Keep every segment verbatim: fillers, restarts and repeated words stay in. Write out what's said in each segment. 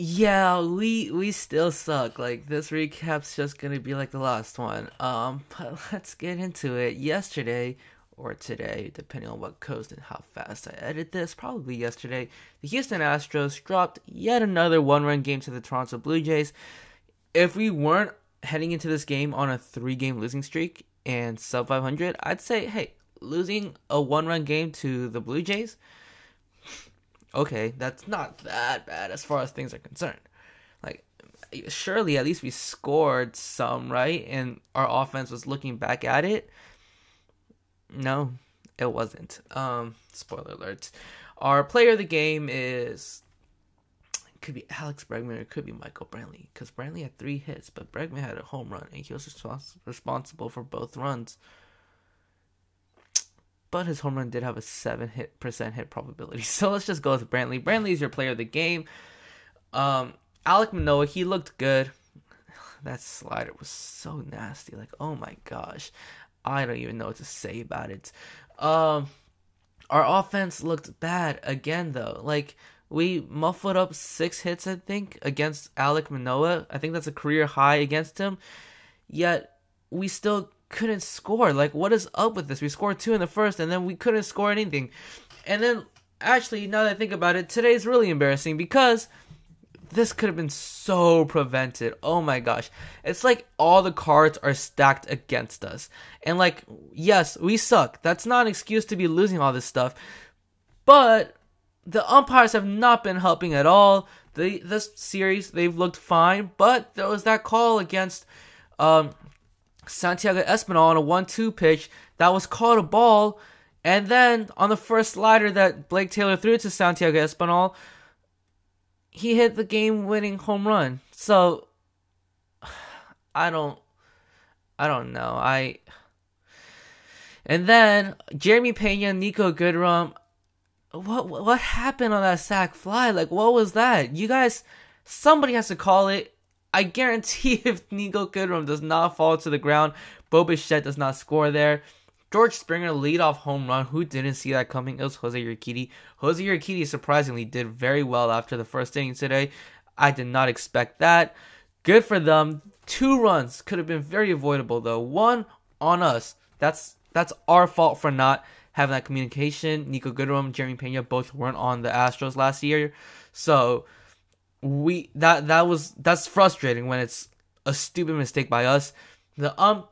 yeah, we we still suck. Like, this recap's just gonna be like the last one. Um, but let's get into it. Yesterday, or today, depending on what coast and how fast I edit this, probably yesterday, the Houston Astros dropped yet another one-run game to the Toronto Blue Jays. If we weren't heading into this game on a three-game losing streak and sub five hundred, I'd say, hey, losing a one-run game to the Blue Jays, okay, that's not that bad as far as things are concerned. Like, surely at least we scored some, right? And our offense was looking back at it. No, it wasn't. Um, spoiler alert. Our player of the game is, it could be Alex Bregman or it could be Michael Brantley, because Brantley had three hits, but Bregman had a home run, and he was respons- responsible for both runs. But his home run did have a seven percent hit, hit probability, so let's just go with Brantley. Brantley is your player of the game. Um, Alec Manoah, he looked good. That slider was so nasty. Like, oh my gosh. I don't even know what to say about it. Um, our offense looked bad again, though. Like, we muffled up six hits, I think, against Alec Manoah. I think that's a career high against him. Yet, we still couldn't score. Like, what is up with this? We scored two in the first, and then we couldn't score anything. And then, actually, now that I think about it, today's really embarrassing because this could have been so prevented. Oh my gosh. It's like all the cards are stacked against us. And like, yes, we suck. That's not an excuse to be losing all this stuff. But the umpires have not been helping at all. The this series, they've looked fine. But there was that call against um, Santiago Espinal on a one two pitch. That was called a ball. And then on the first slider that Blake Taylor threw to Santiago Espinal, he hit the game-winning home run. So, I don't, I don't know. I, and then Jeremy Peña, Nico Goodrum, what what happened on that sack fly? Like, what was that? You guys, somebody has to call it. I guarantee if Nico Goodrum does not fall to the ground, Bo Bichette does not score there. George Springer, leadoff home run. Who didn't see that coming? It was Jose Urquidy. Jose Urquidy surprisingly did very well after the first inning today. I did not expect that. Good for them. Two runs could have been very avoidable though. One on us. That's that's our fault for not having that communication. Nico Goodrum, Jeremy Peña both weren't on the Astros last year, so we that that was that's frustrating when it's a stupid mistake by us. The ump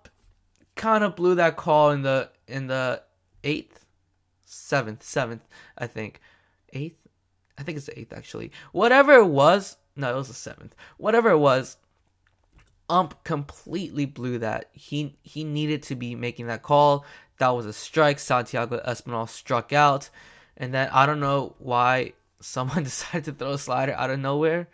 kind of blew that call in the in the eighth, seventh, seventh, I think, eighth. I think it's the eighth actually. Whatever it was, no, it was the seventh. Whatever it was, ump completely blew that. He he needed to be making that call. That was a strike. Santiago Espinal struck out, and then I don't know why someone decided to throw a slider out of nowhere,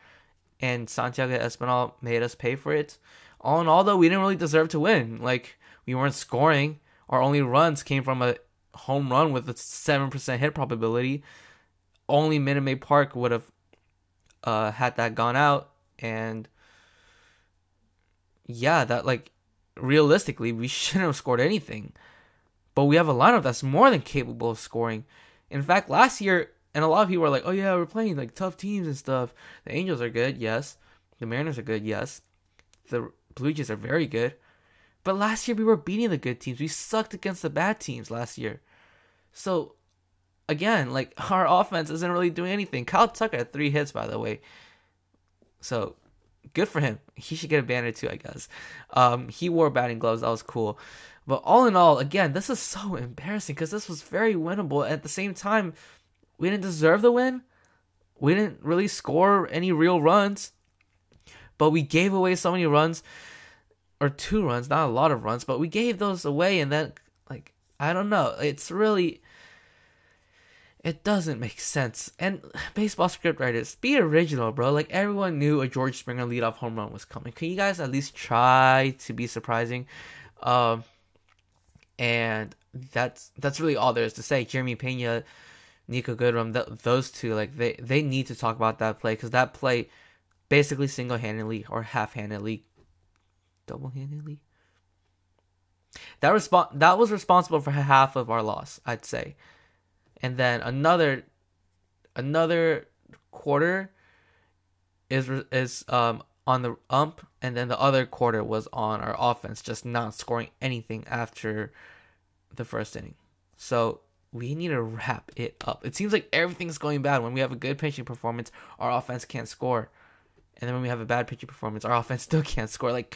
and Santiago Espinal made us pay for it. All in all, though, we didn't really deserve to win. Like, we weren't scoring. Our only runs came from a home run with a seven percent hit probability. Only Minute Maid Park would have uh, had that gone out. And yeah, that, like, realistically, we shouldn't have scored anything. But we have a lineup that's more than capable of scoring. In fact, last year, and a lot of people were like, oh yeah, we're playing, like, tough teams and stuff. The Angels are good, yes. The Mariners are good, yes. The Blue Jays are very good. But last year, we were beating the good teams. We sucked against the bad teams last year. So, again, like, our offense isn't really doing anything. Kyle Tucker had three hits, by the way. So, good for him. He should get a banner, too, I guess. Um, he wore batting gloves. That was cool. But all in all, again, this is so embarrassing because this was very winnable. At the same time, we didn't deserve the win. We didn't really score any real runs. But we gave away so many runs. Or two runs, not a lot of runs, but we gave those away, and then, like, I don't know. It's really, it doesn't make sense. And baseball scriptwriters, be original, bro. Like, everyone knew a George Springer leadoff home run was coming. Can you guys at least try to be surprising? Um, and that's that's really all there is to say. Jeremy Peña, Nico Goodrum, th- those two, like, they, they need to talk about that play, because that play basically single-handedly or half-handedly double-handedly. That resp- that was responsible for half of our loss, I'd say. And then another another quarter is is um on the ump, and then the other quarter was on our offense, just not scoring anything after the first inning. So we need to wrap it up. It seems like everything's going bad. When we have a good pitching performance, our offense can't score, and then when we have a bad pitching performance, our offense still can't score. Like,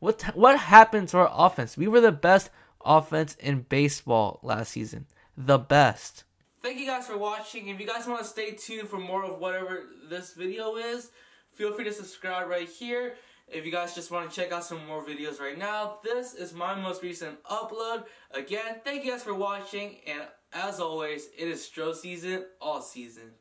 what what happened to our offense? We were the best offense in baseball last season, the best. Thank you guys for watching. If you guys want to stay tuned for more of whatever this video is, feel free to subscribe right here. If you guys just want to check out some more videos right now, this is my most recent upload. Again, thank you guys for watching, and as always, it is Stro season all season.